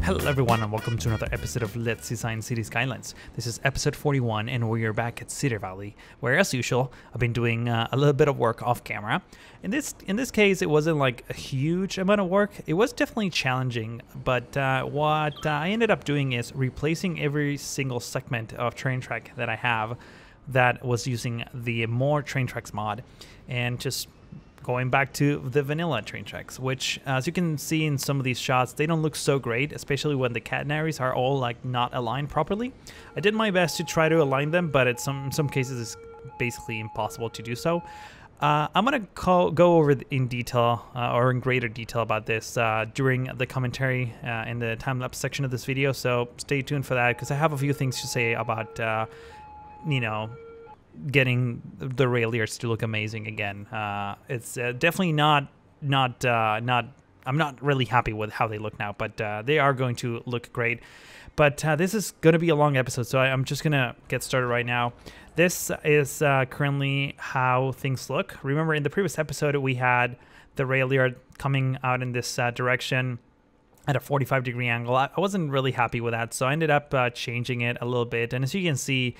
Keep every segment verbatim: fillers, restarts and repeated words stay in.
Hello everyone and welcome to another episode of Let's Design Cities Skylines. This is episode forty-one and we are back at Cedar Valley, where as usual I've been doing uh, a little bit of work off camera. In this in this case it wasn't like a huge amount of work. It was definitely challenging, but uh, what uh, I ended up doing is replacing every single segment of train track that I have that was using the More Train Tracks mod and just going back to the vanilla train tracks, which as you can see in some of these shots, they don't look so great, especially when the catenaries are all like not aligned properly. I did my best to try to align them, but in some, in some cases it's basically impossible to do so. Uh, I'm gonna call, go over in detail uh, or in greater detail about this uh, during the commentary uh, in the time-lapse section of this video, so stay tuned for that because I have a few things to say about uh, you know, getting the railers to look amazing again. Uh, it's uh, definitely not, not, uh, not, I'm not really happy with how they look now, but uh, they are going to look great. But uh, this is going to be a long episode, so I, I'm just going to get started right now. This is uh, currently how things look. Remember in the previous episode, we had the rail yard coming out in this uh, direction at a forty-five degree angle. I, I wasn't really happy with that, so I ended up uh, changing it a little bit. And as you can see,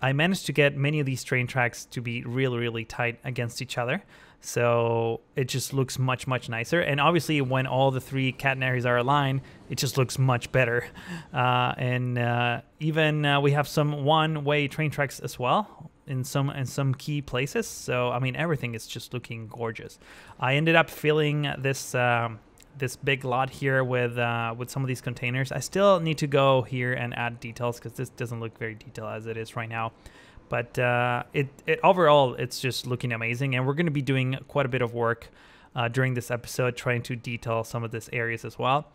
I managed to get many of these train tracks to be really, really tight against each other. So it just looks much, much nicer. And obviously when all the three catenaries are aligned, it just looks much better. Uh, and uh, even uh, we have some one-way train tracks as well in some in some key places. So, I mean, everything is just looking gorgeous. I ended up filling this um, this big lot here with uh, with some of these containers. I still need to go here and add details because this doesn't look very detailed as it is right now. But uh, it, it overall, it's just looking amazing. And we're going to be doing quite a bit of work uh, during this episode, trying to detail some of these areas as well.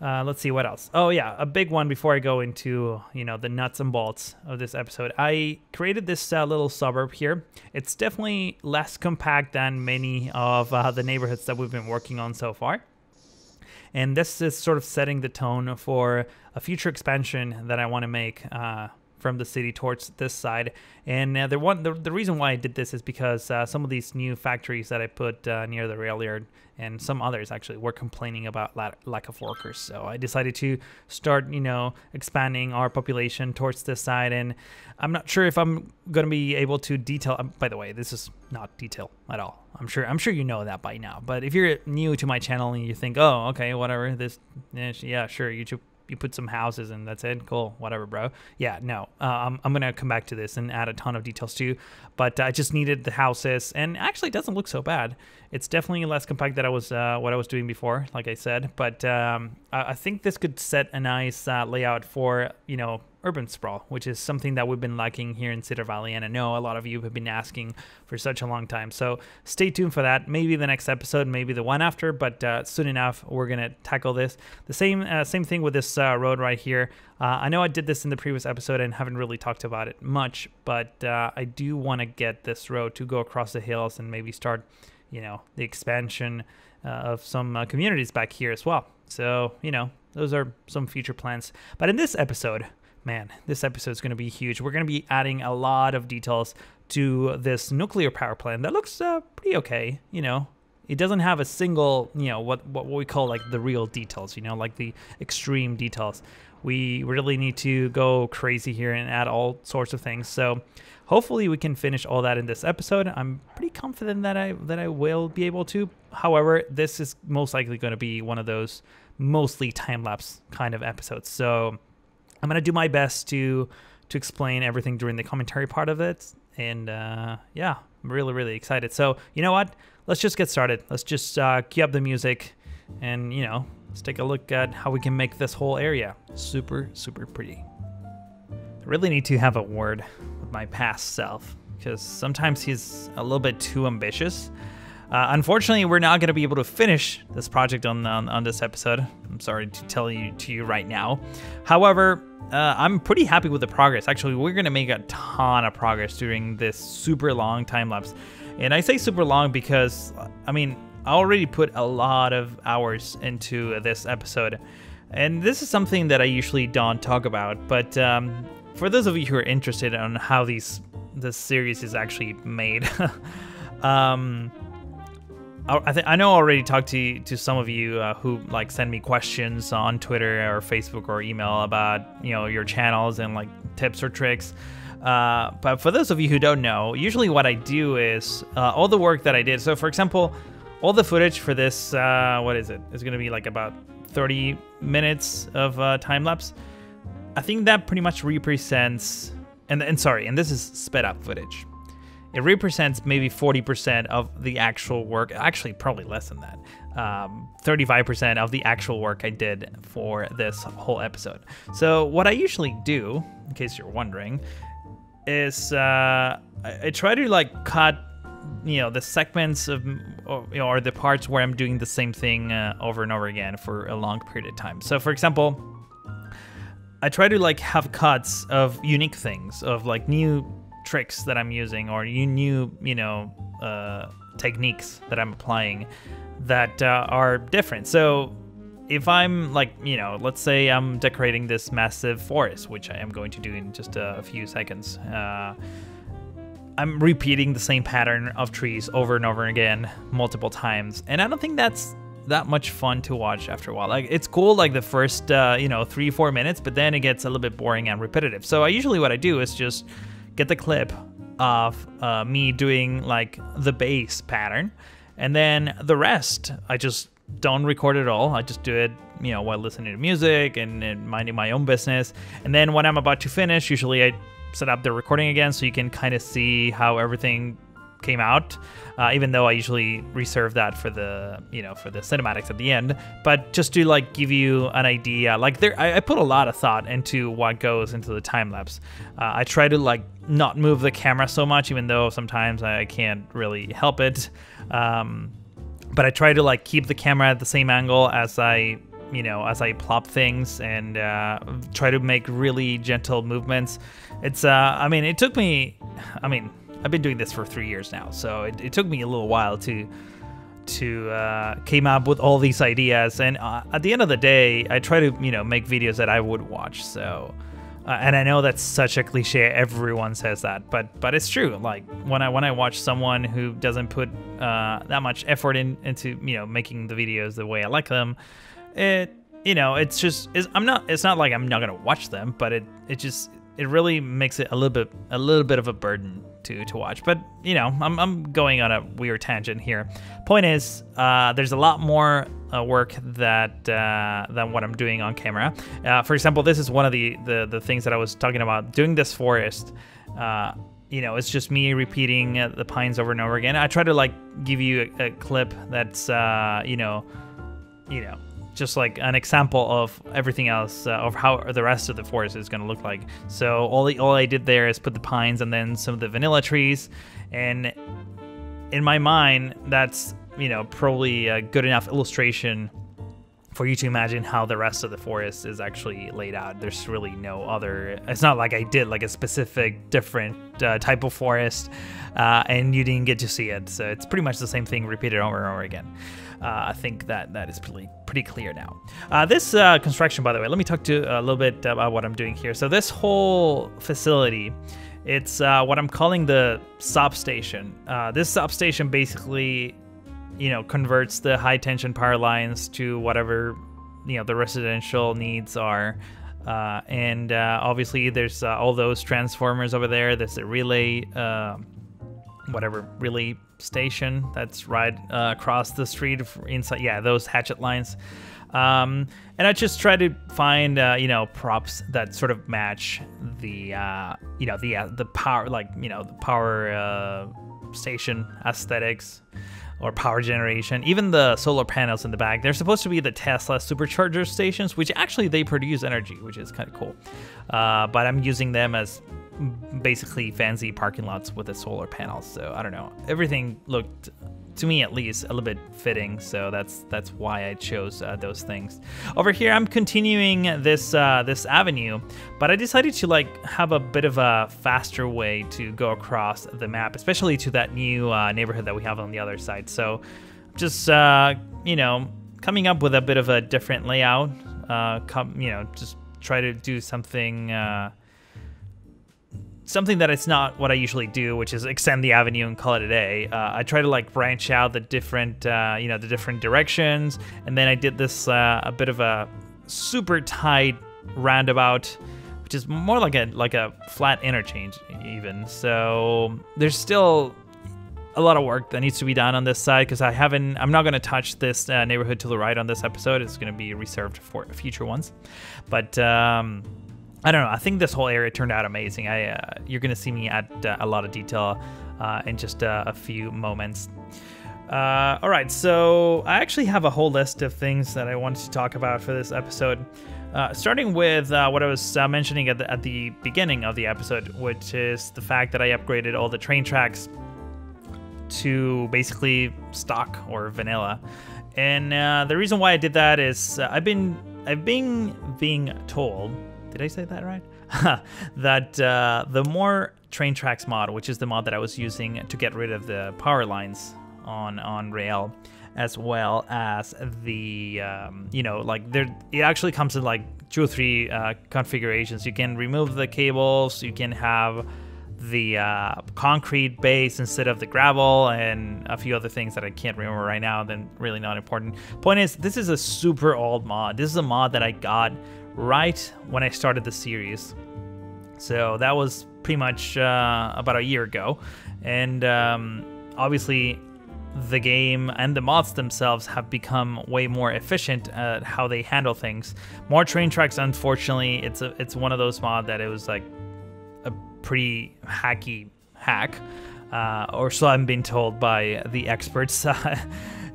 Uh, let's see what else. Oh yeah, a big one before I go into, you know, the nuts and bolts of this episode. I created this uh, little suburb here. It's definitely less compact than many of uh, the neighborhoods that we've been working on so far. And this is sort of setting the tone for a future expansion that I want to make uh, from the city towards this side. And uh, the, one, the, the reason why I did this is because uh, some of these new factories that I put uh, near the rail yard and some others actually were complaining about la lack of workers. So I decided to start, you know, expanding our population towards this side. And I'm not sure if I'm going to be able to detail. Um, by the way, this is not detail at all. I'm sure I'm sure you know that by now. But if you're new to my channel and you think, oh, okay, whatever, this, yeah, sure, YouTube. You put some houses and that's it. Cool. Whatever, bro. Yeah, no, uh, I'm, I'm going to come back to this and add a ton of details too. But I just needed the houses and actually it doesn't look so bad. It's definitely less compact than I was, uh, what I was doing before, like I said. But um, I, I think this could set a nice uh, layout for, you know, urban sprawl, which is something that we've been lacking here in Cedar Valley. And I know a lot of you have been asking for such a long time. So stay tuned for that. Maybe the next episode, maybe the one after, but uh, soon enough, we're going to tackle this. The same uh, same thing with this uh, road right here. Uh, I know I did this in the previous episode and haven't really talked about it much, but uh, I do want to get this road to go across the hills and maybe start, you know, the expansion uh, of some uh, communities back here as well. So, you know, those are some future plans. But in this episode, man, this episode is going to be huge. We're going to be adding a lot of details to this nuclear power plant that looks uh, pretty okay. You know, it doesn't have a single, you know, what what we call like the real details, you know, like the extreme details. We really need to go crazy here and add all sorts of things. So hopefully we can finish all that in this episode. I'm pretty confident that I that I will be able to. However, this is most likely going to be one of those mostly time-lapse kind of episodes. So I'm gonna do my best to to explain everything during the commentary part of it, and uh, yeah, I'm really really excited. So you know what? Let's just get started. Let's just uh, cue up the music, and you know, let's take a look at how we can make this whole area super super pretty. I really need to have a word with my past self because sometimes he's a little bit too ambitious. Uh, unfortunately, we're not going to be able to finish this project on, on on this episode. I'm sorry to tell you to you right now. However, uh, I'm pretty happy with the progress. Actually, we're going to make a ton of progress during this super long time lapse. And I say super long because, I mean, I already put a lot of hours into this episode. And this is something that I usually don't talk about. But um, for those of you who are interested on how these this series is actually made, um... I, th I know I already talked to to some of you uh, who like send me questions on Twitter or Facebook or email about you know your channels and like tips or tricks. Uh, but for those of you who don't know, usually what I do is uh, all the work that I did. So for example, all the footage for this, uh, what is it? It's gonna be like about thirty minutes of uh, time lapse. I think that pretty much represents, and, and sorry, and this is sped up footage. It represents maybe forty percent of the actual work, actually probably less than that, thirty-five percent um, of the actual work I did for this whole episode. So what I usually do, in case you're wondering, is uh, I, I try to like cut, you know, the segments of, or, you know, or the parts where I'm doing the same thing uh, over and over again for a long period of time. So for example, I try to like have cuts of unique things, of like new tricks that I'm using or new, you know, uh, techniques that I'm applying that uh, are different. So if I'm like, you know, let's say I'm decorating this massive forest, which I am going to do in just a few seconds. Uh, I'm repeating the same pattern of trees over and over again, multiple times. And I don't think that's that much fun to watch after a while. Like it's cool like the first uh, you know three four minutes, but then it gets a little bit boring and repetitive. So I usually what I do is just get the clip of uh, me doing like the base pattern, and then the rest I just don't record at all. I just do it you know while listening to music and, and minding my own business. And then when I'm about to finish, usually I set up the recording again so you can kind of see how everything came out, uh, even though I usually reserve that for the you know for the cinematics at the end, but just to like give you an idea. Like there I, I put a lot of thought into what goes into the time lapse. uh, I try to like not move the camera so much, even though sometimes I can't really help it, um, but I try to like keep the camera at the same angle as I you know as I plop things, and uh, try to make really gentle movements. It's uh, I mean it took me I mean I've been doing this for three years now, so it, it took me a little while to to uh, came up with all these ideas. And uh, at the end of the day, I try to you know make videos that I would watch. So, uh, and I know that's such a cliche; everyone says that, but but it's true. Like when I when I watch someone who doesn't put uh, that much effort in, into you know making the videos the way I like them, it you know it's just it's, I'm not. It's not like I'm not gonna watch them, but it it just it really makes it a little bit a little bit of a burden To, to watch. But you know I'm, I'm going on a weird tangent here. Point is, uh, there's a lot more uh, work that uh, than what I'm doing on camera. Uh, for example, this is one of the, the the things that I was talking about doing this forest. uh, you know it's just me repeating uh, the pines over and over again. I try to like give you a, a clip that's uh, you know you know just like an example of everything else, uh, of how the rest of the forest is going to look like. So all the, all I did there is put the pines and then some of the vanilla trees, and in my mind that's you know probably a good enough illustration for you to imagine how the rest of the forest is actually laid out. There's really no other. It's not like I did like a specific different uh, type of forest, uh, and you didn't get to see it. So it's pretty much the same thing repeated over and over again. Uh, I think that that is pretty pretty clear now. Uh, this uh, construction, by the way, let me talk to a little bit about what I'm doing here. So this whole facility, it's uh, what I'm calling the substation. Uh, this substation basically, you know, converts the high tension power lines to whatever, you know, the residential needs are. Uh, and uh, obviously there's uh, all those transformers over there. There's the relay, uh, whatever, relay station that's right uh, across the street inside. Yeah, those hatchet lines. Um, and I just try to find, uh, you know, props that sort of match the, uh, you know, the, uh, the power, like, you know, the power uh, station aesthetics, or power generation. Even the solar panels in the back, they're supposed to be the Tesla supercharger stations, which actually they produce energy, which is kind of cool. Uh, but I'm using them as basically fancy parking lots with the solar panels. So I don't know, everything looked, to me at least, a little bit fitting. So that's that's why I chose uh, those things. Over here, I'm continuing this uh, this avenue, but I decided to like have a bit of a faster way to go across the map, especially to that new uh, neighborhood that we have on the other side. So just uh, you know coming up with a bit of a different layout. Uh, come you know just try to do something. Uh, something that it's not what I usually do, which is extend the avenue and call it a day. Uh, I try to like branch out the different, uh, you know, the different directions. And then I did this uh, a bit of a super tight roundabout, which is more like a like a flat interchange even. So there's still a lot of work that needs to be done on this side because I haven't, I'm not going to touch this uh, neighborhood to the right on this episode. It's going to be reserved for future ones. But um, I don't know. I think this whole area turned out amazing. I uh, you're going to see me add uh, a lot of detail uh, in just uh, a few moments. Uh, all right, so I actually have a whole list of things that I wanted to talk about for this episode. Uh, starting with uh, what I was uh, mentioning at the, at the beginning of the episode, which is the fact that I upgraded all the train tracks to basically stock or vanilla. And uh, the reason why I did that is uh, I've been I've been being told, did I say that right? that uh, the More Train Tracks mod, which is the mod that I was using to get rid of the power lines on on rail, as well as the um, you know, like there, it actually comes in like two or three uh, configurations. You can remove the cables, you can have the uh, concrete base instead of the gravel, and a few other things that I can't remember right now. Then really not important. Point is, this is a super old mod. This is a mod that I got right when I started the series, so that was pretty much uh, about a year ago, and um, obviously the game and the mods themselves have become way more efficient at how they handle things. More Train Tracks, unfortunately, it's a, it's one of those mods that it was like a pretty hacky hack, uh, or so I'm being told by the experts uh,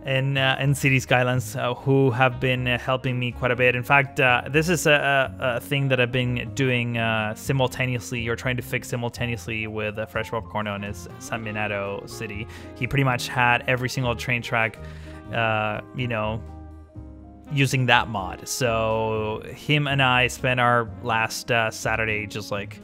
in uh, in Cities Skylines, uh, who have been helping me quite a bit. In fact, uh, this is a, a, a thing that I've been doing uh, simultaneously, or trying to fix simultaneously, with uh, Freshpopcorn on his San Minato city. He pretty much had every single train track, uh, you know, using that mod. So him and I spent our last uh, Saturday just like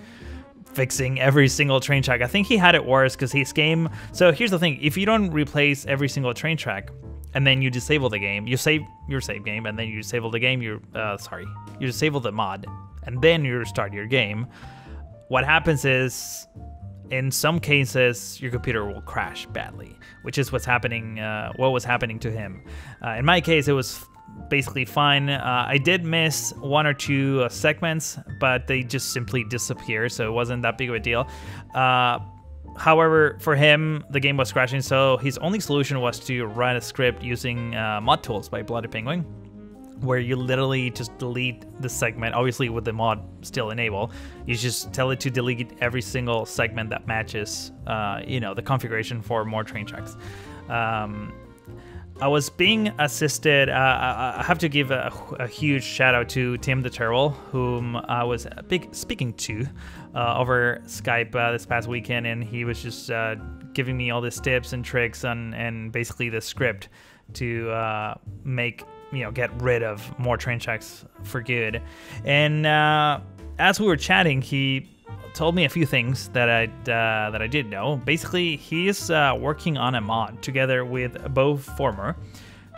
fixing every single train track. I think he had it worse because his game. So here's the thing: if you don't replace every single train track, and then you disable the game, you save your save game, and then you disable the game. You uh, sorry, you disable the mod, and then you restart your game. What happens is, in some cases, your computer will crash badly, which is what's happening. Uh, what was happening to him? Uh, in my case, it was basically fine. Uh, I did miss one or two uh, segments, but they just simply disappear, so it wasn't that big of a deal. Uh, however, for him, the game was crashing, so his only solution was to run a script using uh, mod tools by Bloody Penguin, where you literally just delete the segment, obviously with the mod still enabled. You just tell it to delete every single segment that matches, uh, you know, the configuration for More Train Tracks. Um, I was being assisted. Uh, I have to give a, a huge shout out to Tim the Terrible, whom I was big speaking to uh, over Skype uh, this past weekend, and he was just uh, giving me all these tips and tricks on, and basically the script to uh, make, you know, get rid of More Train Tracks for good. And uh, as we were chatting, he told me a few things that I uh, that I did know. Basically, he's uh, working on a mod together with Boformer,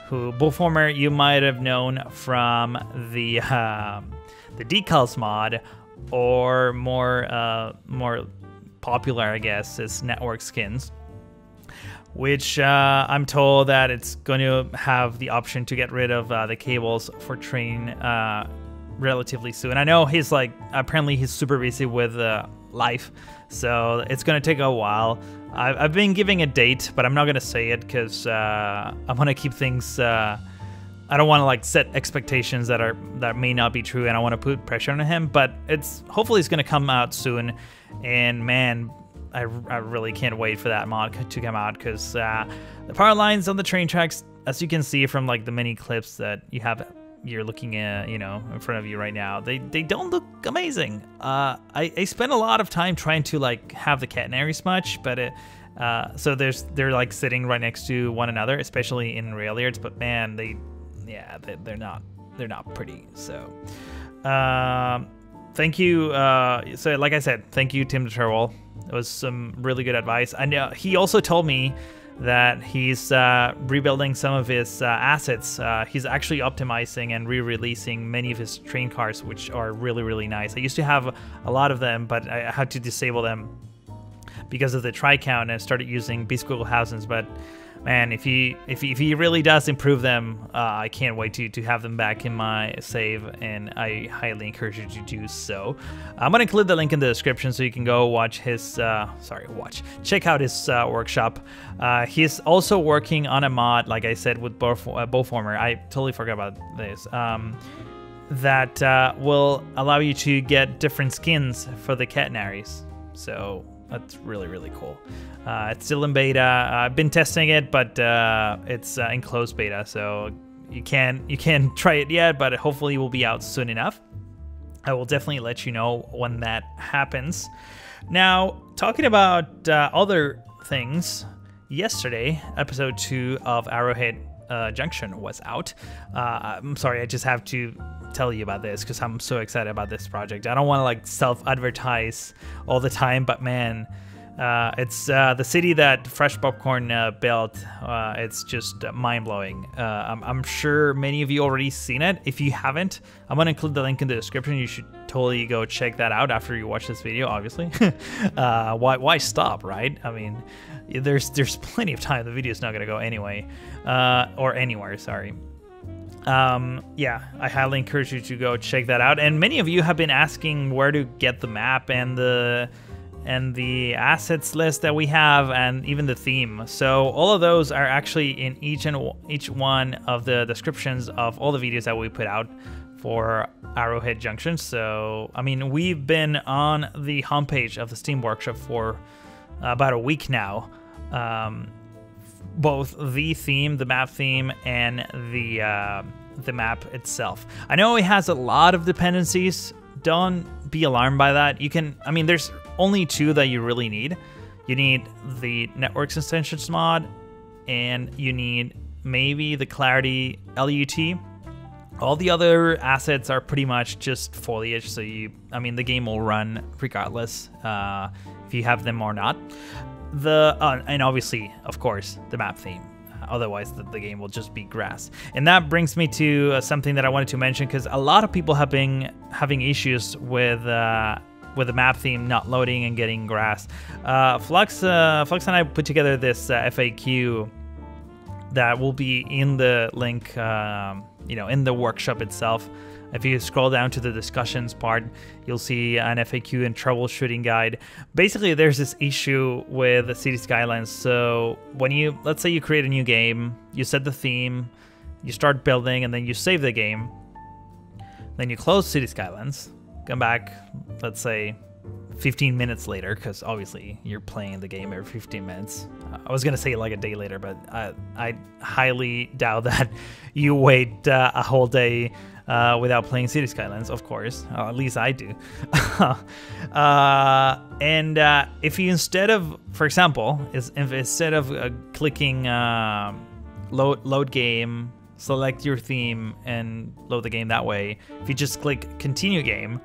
who Boformer you might have known from the uh, the decals mod, or more uh, more popular, I guess, is Network Skins, which uh, I'm told that it's going to have the option to get rid of uh, the cables for train. Uh, relatively soon. I know he's like, apparently he's super busy with uh, life, so it's gonna take a while. I've, I've been giving a date, but I'm not gonna say it because uh, I want to keep things. Uh, I don't want to like set expectations that are that may not be true, and I want to put pressure on him. But it's hopefully it's gonna come out soon. And man, I, I really can't wait for that mod to come out because uh, the power lines on the train tracks, as you can see from like the many clips that you have. You're looking at, you know, in front of you right now. They they don't look amazing. Uh, I I spent a lot of time trying to like have the catenary smudge, but it, uh, so there's they're like sitting right next to one another, especially in rail yards. But man, they, yeah, they, they're not they're not pretty. So, uh, thank you. Uh, so like I said, thank you, Tim the Terrible. It was some really good advice. I know he also told me that he's uh, rebuilding some of his uh, assets. Uh, he's actually optimizing and re-releasing many of his train cars, which are really, really nice. I used to have a lot of them, but I had to disable them because of the tri-count, and I started using Beast Google Houses. But man, if he if he, if he really does improve them, uh, I can't wait to, to have them back in my save, and I highly encourage you to do so. I'm gonna include the link in the description so you can go watch his uh, sorry watch check out his uh, workshop. Uh, he's also working on a mod, like I said, with Boformer. I totally forgot about this. Um, that uh, will allow you to get different skins for the catenaries. So that's really, really cool. Uh, it's still in beta. I've been testing it, but uh, it's uh, in closed beta, so you can't you can't try it yet, but hopefully it will be out soon enough. I will definitely let you know when that happens. Now, talking about uh, other things, yesterday, episode two of Arrowhead uh, Junction was out. Uh, I'm sorry, I just have to tell you about this because I'm so excited about this project. I don't want to like self-advertise all the time, but man, uh, it's uh, the city that Freshpopcorn uh, built. Uh, it's just mind-blowing. Uh, I'm, I'm sure many of you already seen it. If you haven't, I'm gonna include the link in the description. You should totally go check that out after you watch this video, obviously. uh, why, why stop, right? I mean, there's there's plenty of time. The video's not gonna go anyway, uh, or anywhere, sorry. Um, yeah, I highly encourage you to go check that out. And many of you have been asking where to get the map and the and the assets list that we have, and even the theme. So all of those are actually in each and each one of the descriptions of all the videos that we put out for Arrowhead Junction. So I mean, we've been on the homepage of the Steam Workshop for about a week now. Um, both the theme, the map theme, and the uh, the map itself. I know it has a lot of dependencies. Don't be alarmed by that. You can, I mean, there's only two that you really need. You need the Networks Extensions mod, and you need maybe the Clarity L U T. All the other assets are pretty much just foliage, so you, I mean, the game will run regardless uh, if you have them or not. The uh, and obviously, of course, the map theme. Uh, otherwise, the, the game will just be grass. And that brings me to uh, something that I wanted to mention, because a lot of people have been having issues with uh, with the map theme not loading and getting grass. Uh, Flux, uh, Flux and I put together this uh, F A Q that will be in the link, um, you know, in the workshop itself. If you scroll down to the discussions part, you'll see an F A Q and troubleshooting guide. Basically, there's this issue with the City Skylines. So when you, let's say you create a new game, you set the theme, you start building, and then you save the game. Then you close City Skylines, come back, let's say fifteen minutes later, because obviously you're playing the game every fifteen minutes. I was gonna say like a day later, but I, I highly doubt that you wait uh, a whole day Uh, without playing City Skylines, of course. Uh, at least I do. uh, and uh, if you instead of, for example, is if instead of uh, clicking uh, load load game, select your theme and load the game that way, if you just click continue game,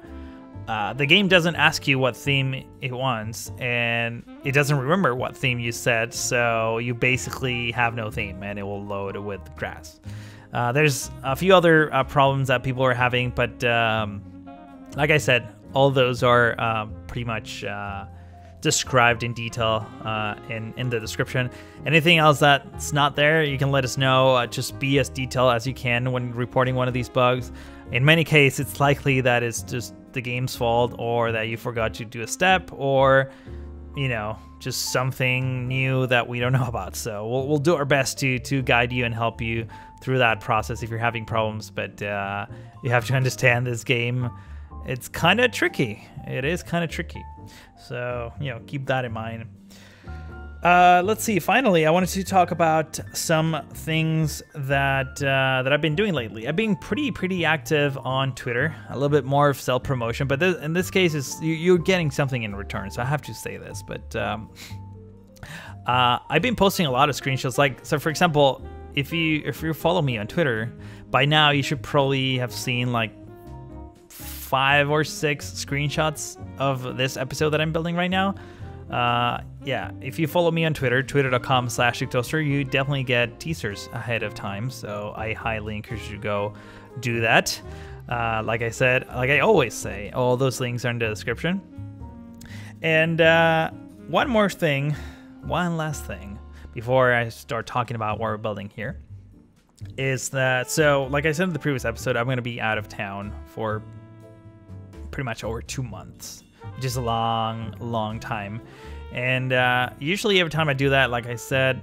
uh, the game doesn't ask you what theme it wants, and it doesn't remember what theme you set, so you basically have no theme, and it will load with grass. Uh, there's a few other uh, problems that people are having, but um, like I said, all those are uh, pretty much uh, described in detail uh, in, in the description. Anything else that's not there, you can let us know. Uh, just be as detailed as you can when reporting one of these bugs. In many cases, it's likely that it's just the game's fault, or that you forgot to do a step, or, you know, just something new that we don't know about. So we'll, we'll do our best to, to guide you and help you through that process if you're having problems, but uh, you have to understand this game, it's kind of tricky. It is kind of tricky. So, you know, keep that in mind. Uh, let's see, finally, I wanted to talk about some things that uh, that I've been doing lately. I've been pretty, pretty active on Twitter, a little bit more of self-promotion, but this, in this case, is you, you're getting something in return, so I have to say this, but um, uh, I've been posting a lot of screenshots. Like, so for example, If you if you follow me on Twitter, by now you should probably have seen like five or six screenshots of this episode that I'm building right now. Uh, yeah, if you follow me on Twitter, twitter.com slash Strictoaster, you definitely get teasers ahead of time. So I highly encourage you to go do that. Uh, like I said, like I always say, all those links are in the description. And uh, one more thing, one last thing before I start talking about what we're building here is that, so like I said in the previous episode, I'm going to be out of town for pretty much over two months. Which is a long, long time. And uh, usually every time I do that, like I said,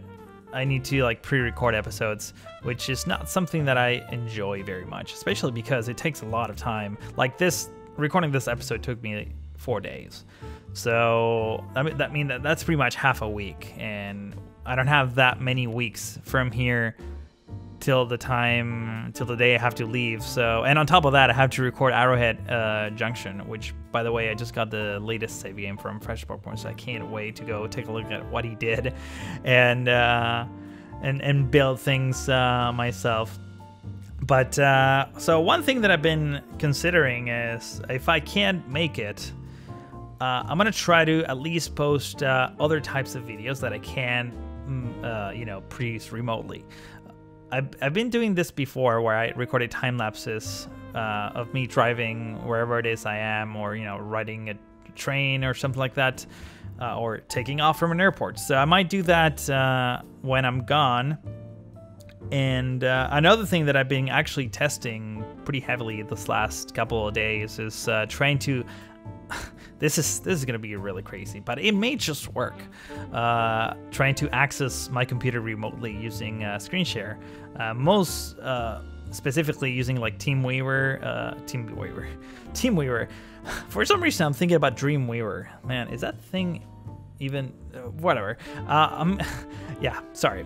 I need to like pre-record episodes, which is not something that I enjoy very much, especially because it takes a lot of time. Like this, recording this episode took me four days. So I mean, that mean that that's pretty much half a week. And I don't have that many weeks from here till the time, till the day I have to leave. So, and on top of that, I have to record Arrowhead uh, Junction, which, by the way, I just got the latest save game from Freshpopcorn, so I can't wait to go take a look at what he did, and uh, and and build things uh, myself. But uh, so one thing that I've been considering is if I can't make it, uh, I'm gonna try to at least post uh, other types of videos that I can, uh, you know, produce remotely. I've been doing this before where I recorded time lapses uh, of me driving wherever it is I am, or, you know, riding a train or something like that, uh, or taking off from an airport. So I might do that uh, when I'm gone. And uh, another thing that I've been actually testing pretty heavily this last couple of days is uh, trying to... This is this is gonna be really crazy, but it may just work. Uh, trying to access my computer remotely using uh, screen share, uh, most uh, specifically using like TeamViewer, uh, TeamViewer, TeamViewer. For some reason, I'm thinking about DreamViewer. Man, is that thing even uh, whatever? Uh, I'm yeah, sorry.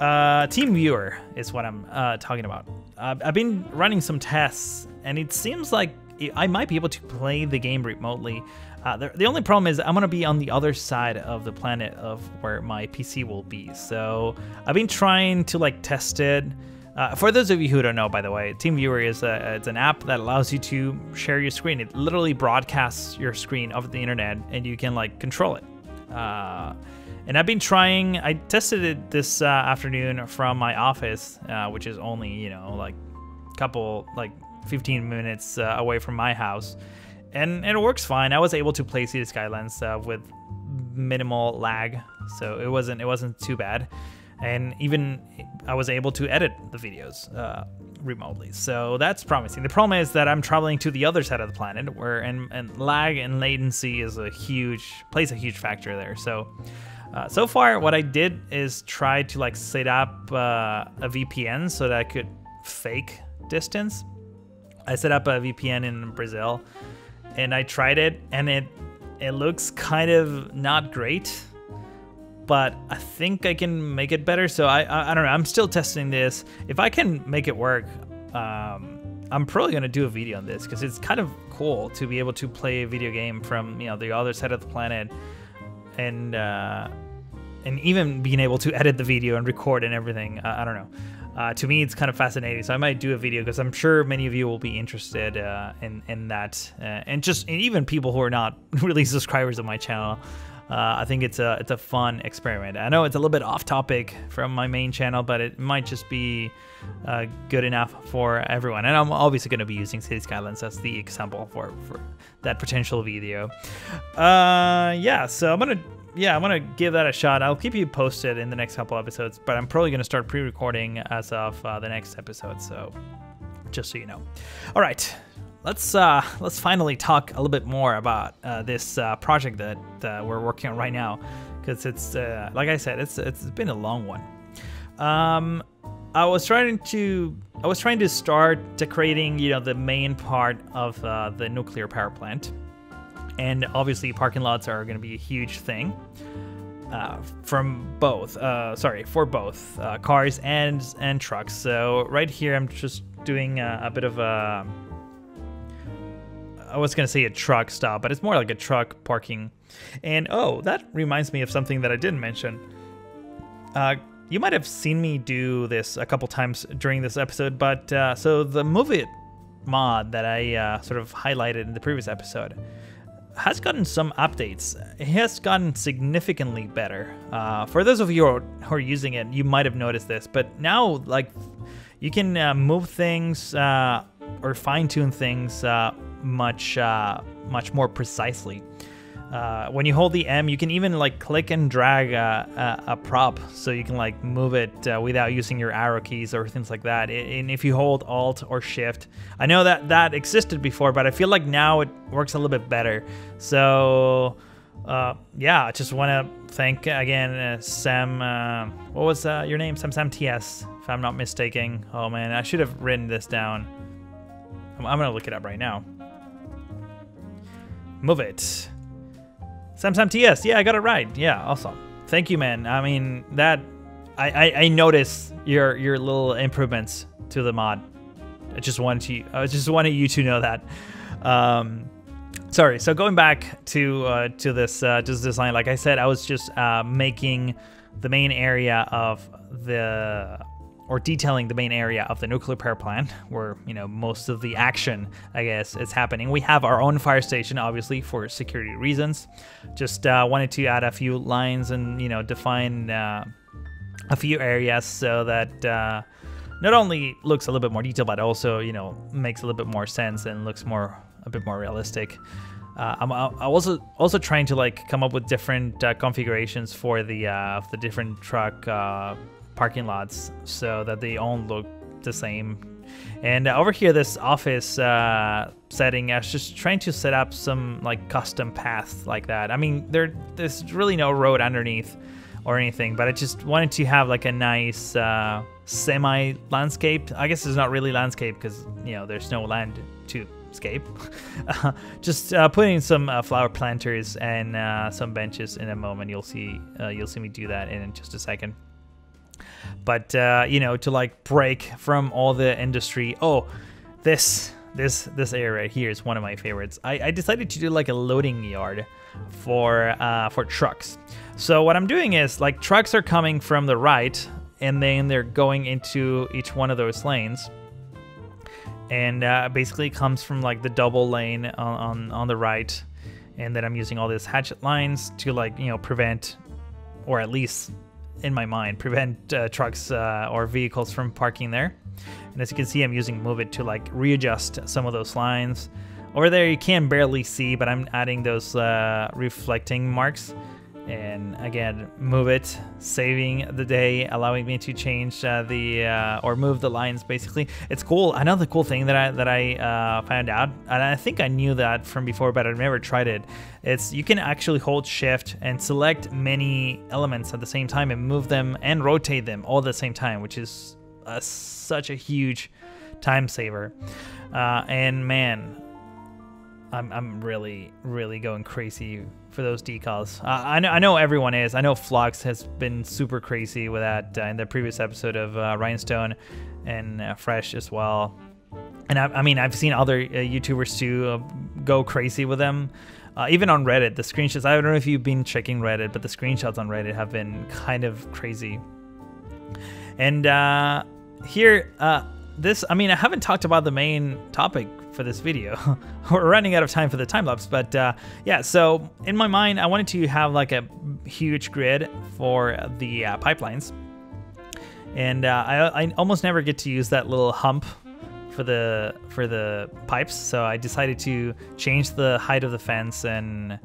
Uh, TeamViewer is what I'm uh, talking about. Uh, I've been running some tests, and it seems like I might be able to play the game remotely. Uh, the, the only problem is I'm going to be on the other side of the planet of where my P C will be. So I've been trying to like test it. Uh, for those of you who don't know, by the way, TeamViewer is a, it's an app that allows you to share your screen. It literally broadcasts your screen over the internet and you can like control it. Uh, and I've been trying, I tested it this uh, afternoon from my office, uh, which is only, you know, like a couple, like fifteen minutes uh, away from my house, and, and it works fine. I was able to play Cities Skylines uh, with minimal lag, so it wasn't it wasn't too bad, and even I was able to edit the videos uh, remotely. So that's promising. The problem is that I'm traveling to the other side of the planet, where and, and lag and latency is a huge plays a huge factor there. So. Uh, so far, what I did is try to like set up uh, a V P N so that I could fake distance. I set up a V P N in Brazil, and I tried it, and it it looks kind of not great, but I think I can make it better. So I I, I don't know. I'm still testing this. If I can make it work, um, I'm probably gonna do a video on this because it's kind of cool to be able to play a video game from, you know, the other side of the planet, and uh, and even being able to edit the video and record and everything. Uh, I don't know. Uh, to me, it's kind of fascinating, so I might do a video because I'm sure many of you will be interested uh, in in that, uh, and just and even people who are not really subscribers of my channel. Uh, I think it's a it's a fun experiment. I know it's a little bit off topic from my main channel, but it might just be uh, good enough for everyone. And I'm obviously going to be using Cities Skylines as the example for for that potential video. Uh, yeah, so I'm gonna. Yeah, I'm gonna give that a shot. I'll keep you posted in the next couple episodes, but I'm probably gonna start pre-recording as of uh, the next episode. So, just so you know. All right, let's uh, let's finally talk a little bit more about uh, this uh, project that uh, we're working on right now, because it's uh, like I said, it's it's been a long one. Um, I was trying to I was trying to start decorating, you know, the main part of uh, the nuclear power plant. And obviously, parking lots are going to be a huge thing uh, from both. Uh, sorry, for both uh, cars and and trucks. So right here, I'm just doing a, a bit of a. I was going to say a truck stop, but it's more like a truck parking. And oh, that reminds me of something that I didn't mention. Uh, you might have seen me do this a couple times during this episode, but uh, so the Move It mod that I uh, sort of highlighted in the previous episode. has gotten some updates. It has gotten significantly better. Uh, for those of you who are using it, you might have noticed this, but now like you can uh, move things uh, or fine-tune things uh, much uh, much more precisely. Uh, when you hold the M, you can even like click and drag a, a, a prop, so you can like move it uh, without using your arrow keys or things like that. And if you hold Alt or Shift, I know that that existed before, but I feel like now it works a little bit better. So uh, yeah, I just want to thank again uh, Sam. Uh, what was uh, your name? Sam Sam T S, if I'm not mistaken. Oh man, I should have written this down. I'm, I'm gonna look it up right now. Move it. Sam Sam T S, yeah, I got it right. Yeah, awesome. Thank you, man. I mean, that I, I I noticed your your little improvements to the mod. I just wanted to I just wanted you to know that. Um, sorry. So going back to uh, to this uh, just design, like I said, I was just uh, making the main area of the or detailing the main area of the nuclear power plant, where, you know, most of the action, I guess, is happening. We have our own fire station, obviously, for security reasons. Just uh, wanted to add a few lines and, you know, define uh, a few areas so that uh, not only looks a little bit more detailed, but also, you know, makes a little bit more sense and looks more a bit more realistic. Uh, I'm, I'm also also trying to like come up with different uh, configurations for the uh, the different truck. Uh, parking lots, so that they all look the same. And uh, over here, this office uh, setting, I was just trying to set up some like custom paths like that. I mean, there there's really no road underneath or anything, but I just wanted to have like a nice uh, semi-landscaped. I guess it's not really landscape because, you know, there's no land to scape. uh, just uh, putting some uh, flower planters and uh, some benches in a moment. You'll see uh, you'll see me do that in just a second. But uh, you know, to like break from all the industry. Oh, this this this area here is one of my favorites. I, I decided to do like a loading yard for uh, for trucks. So what I'm doing is like trucks are coming from the right, and then they're going into each one of those lanes, and uh, basically it comes from like the double lane on, on on the right, and then I'm using all these hatchet lines to like, you know, prevent, or at least in my mind, prevent uh, trucks uh, or vehicles from parking there. And as you can see, I'm using Move It to like readjust some of those lines. Over there, you can barely see, but I'm adding those uh, reflecting marks. And again, Move It, saving the day, allowing me to change uh, the uh, or move the lines. Basically, it's cool. Another cool thing that I that I uh, found out, and I think I knew that from before, but I've never tried it. It's you can actually hold Shift and select many elements at the same time and move them and rotate them all at the same time, which is a, such a huge time saver. Uh, and man, I'm I'm really really going crazy for those decals. Uh, I, know, I know everyone is. I know Flux has been super crazy with that uh, in the previous episode of uh, Rhinestone, and uh, Fresh as well. And I, I mean, I've seen other uh, YouTubers too uh, go crazy with them. Uh, even on Reddit, the screenshots, I don't know if you've been checking Reddit, but the screenshots on Reddit have been kind of crazy. And uh, here, uh, this, I mean, I haven't talked about the main topic for this video. We're running out of time for the time lapse, but uh, yeah, so in my mind, I wanted to have like a huge grid for the uh, pipelines. And uh, I, I almost never get to use that little hump for the for the pipes, so I decided to change the height of the fence and,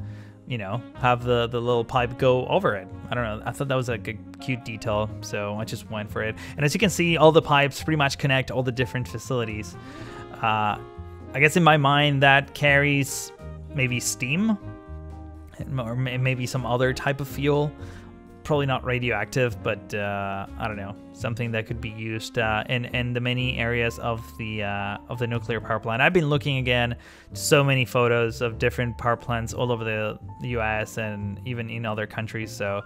you know, have the, the little pipe go over it. I don't know, I thought that was like a cute detail, so I just went for it. And as you can see, all the pipes pretty much connect all the different facilities. Uh, I guess in my mind that carries maybe steam or maybe some other type of fuel, probably not radioactive, but uh, I don't know, something that could be used uh, in in the many areas of the uh, of the nuclear power plant. I've been looking again, so many photos of different power plants all over the U S and even in other countries. So,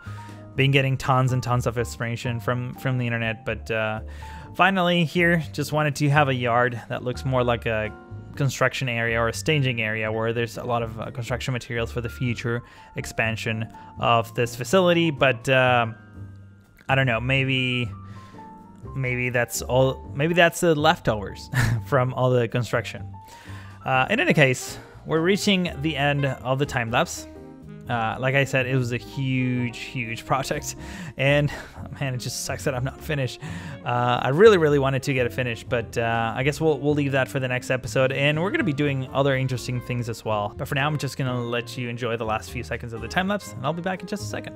been getting tons and tons of inspiration from from the internet. But uh, finally, here, just wanted to have a yard that looks more like a construction area or a staging area where there's a lot of uh, construction materials for the future expansion of this facility. But uh, I don't know, maybe maybe that's all, maybe that's the leftovers from all the construction. Uh, in any case, we're reaching the end of the time lapse. Uh, like I said, it was a huge, huge project, and man, it just sucks that I'm not finished. Uh, I really, really wanted to get it finished, but uh, I guess we'll, we'll leave that for the next episode, and we're going to be doing other interesting things as well. But for now, I'm just going to let you enjoy the last few seconds of the time lapse, and I'll be back in just a second.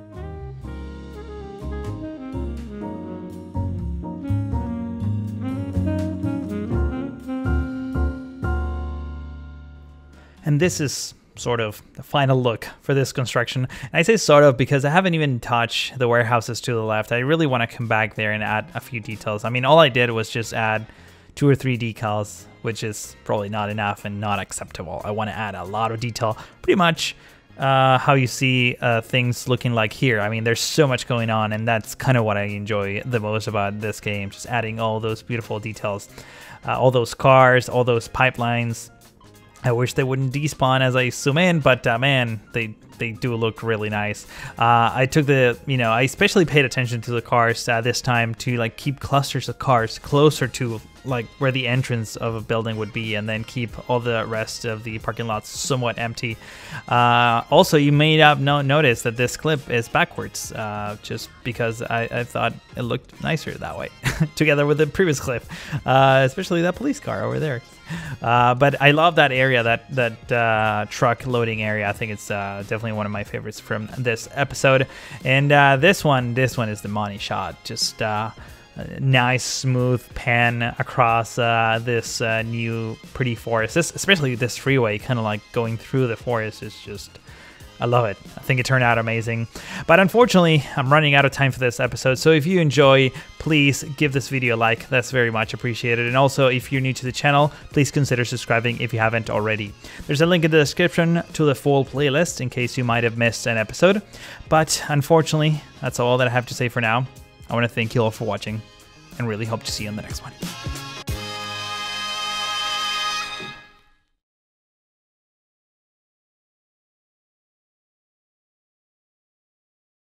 And this is sort of the final look for this construction. And I say sort of because I haven't even touched the warehouses to the left. I really want to come back there and add a few details. I mean, all I did was just add two or three decals, which is probably not enough and not acceptable. I want to add a lot of detail, pretty much uh, how you see uh, things looking like here. I mean, there's so much going on, and that's kind of what I enjoy the most about this game, just adding all those beautiful details, uh, all those cars, all those pipelines. I wish they wouldn't despawn as I zoom in, but uh, man, they they do look really nice. Uh, I took the, you know, I especially paid attention to the cars uh, this time to like keep clusters of cars closer to like where the entrance of a building would be, and then keep all the rest of the parking lots somewhat empty. Uh, also, you may have no noticed that this clip is backwards, uh, just because I, I thought it looked nicer that way, together with the previous clip, uh, especially that police car over there. Uh, but I love that area, that that uh, truck loading area. I think it's uh, definitely one of my favorites from this episode. And uh, this one, this one is the money shot. Just. Uh, Nice smooth pan across uh, this uh, new pretty forest. This, especially this freeway, kind of like going through the forest, is just, I love it. I think it turned out amazing. But unfortunately, I'm running out of time for this episode. So if you enjoy, please give this video a like. That's very much appreciated. And also, if you're new to the channel, please consider subscribing if you haven't already. There's a link in the description to the full playlist in case you might have missed an episode. But unfortunately, that's all that I have to say for now. I want to thank you all for watching, and really hope to see you in the next one.